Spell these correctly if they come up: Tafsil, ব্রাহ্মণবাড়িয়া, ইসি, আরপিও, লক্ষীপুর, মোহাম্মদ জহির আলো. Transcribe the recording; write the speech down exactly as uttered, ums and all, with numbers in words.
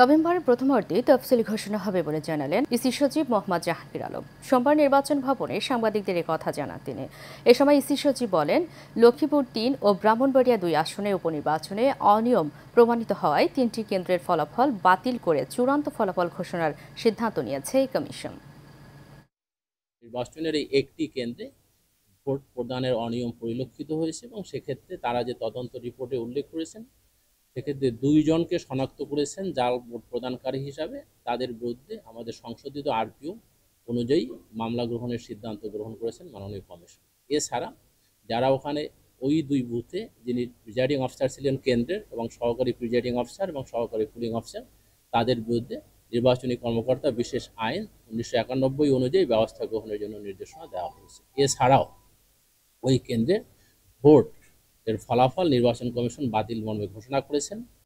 নভেম্বরের প্রথমার্ধে তফসিল ঘোষণা হবে বলে জানালেন ইসি সচিব মোহাম্মদ জহির আলো। সোমবার নির্বাচন ভবনে সাংবাদিকদের এ কথা জানান তিনি। এ সময় ইসি সচিব বলেন, লক্ষীপুর তিন ও ব্রাহ্মণবাড়িয়া দুই আসনে উপনির্বাচনে অনিয়ম প্রমাণিত হওয়ায় তিনটি কেন্দ্রের ফলাফল বাতিল করে চূড়ান্ত ফলাফল ঘোষণার সিদ্ধান্ত নিয়েছে এই কমিশন। নির্বাচনের এই একটি কেন্দ্রে ভোট প্রদানের অনিয়ম পরিলক্ষিত হয়েছে এবং সেক্ষেত্রে তারা যে তদন্ত রিপোর্টে উল্লেখ করেছেন, সেক্ষেত্রে দুইজনকে শনাক্ত করেছেন জাল ভোট প্রদানকারী হিসাবে। তাদের বিরুদ্ধে আমাদের সংশোধিত আরপিও অনুযায়ী মামলা গ্রহণের সিদ্ধান্ত গ্রহণ করেছেন মাননীয় কমিশন। এছাড়া যারা ওখানে ওই দুই বুথে যিনি প্রিজাইডিং অফিসার ছিলেন কেন্দ্রের এবং সহকারী প্রিজাইডিং অফিসার এবং সহকারী পুলিং অফিসার, তাদের বিরুদ্ধে নির্বাচনী কর্মকর্তা বিশেষ আইন উনিশশো একানব্বই অনুযায়ী ব্যবস্থা গ্রহণের জন্য নির্দেশনা দেওয়া হয়েছে। এছাড়াও ওই কেন্দ্রের ভোট এর ফলাফল নির্বাচন কমিশন বাতিল মর্মে ঘোষণা করেছেন।